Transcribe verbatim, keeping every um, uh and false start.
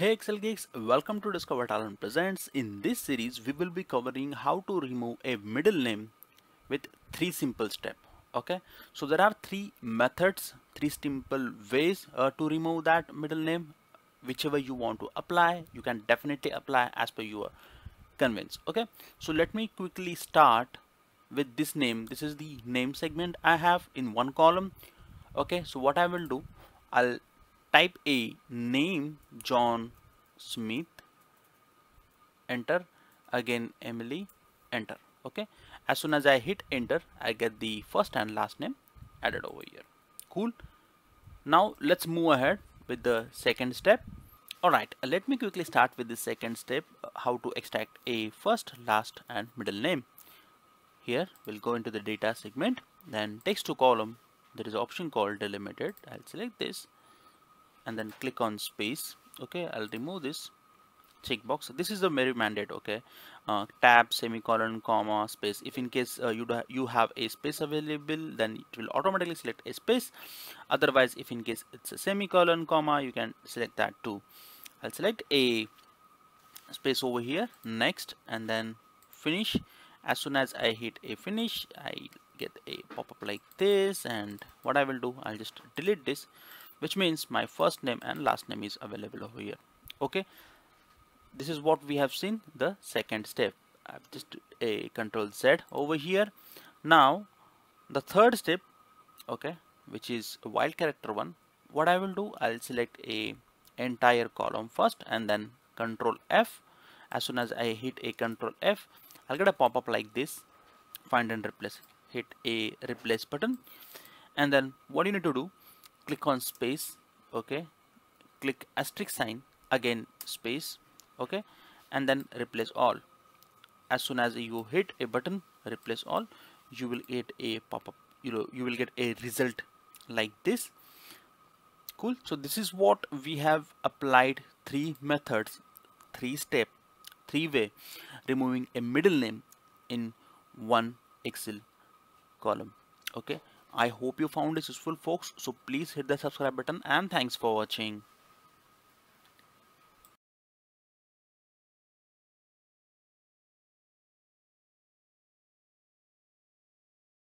Hey Excel geeks, welcome to Discover Talent Presents. In this series, we will be covering how to remove a middle name with three simple steps. Okay, so there are three methods, three simple ways uh, to remove that middle name. Whichever you want to apply, you can definitely apply as per your convenience. Okay, so let me quickly start with this name. This is the name segment I have in one column. Okay, so what I will do, I'll type a name John Smith, enter, again Emily, enter. Okay, as soon as I hit enter, I get the first and last name added over here. Cool. Now let's move ahead with the second step. Alright, let me quickly start with the second step, how to extract a first, last and middle name. Here we'll go into the data segment, then text to column, there is an option called delimited. I'll select this and then click on space. Okay, I'll remove this checkbox. This is a very mandate. Okay, uh, tab, semicolon, comma, space. If in case uh, you do ha you have a space available, then it will automatically select a space. Otherwise, if in case it's a semicolon, comma, you can select that too. I'll select a space over here, next, and then finish. As soon as I hit a finish, I get a pop-up like this, and what I will do, I'll just delete this, which means my first name and last name is available over here. Okay, this is what we have seen, the second step. I've just a control Z over here. Now the third step, okay, which is a wild character one. What I will do, I'll select a entire column first and then control F. As soon as I hit a control F, I'll get a pop-up like this, find and replace. Hit a replace button, and then what you need to do, click on space. Okay, click asterisk sign, again space. Okay, and then replace all. As soon as you hit a button replace all, you will get a pop-up, you know, you will get a result like this. Cool. So this is what we have applied, three methods, three step, three way removing a middle name in one Excel column. Okay, I hope you found this useful, folks. So please hit the subscribe button, and thanks for watching.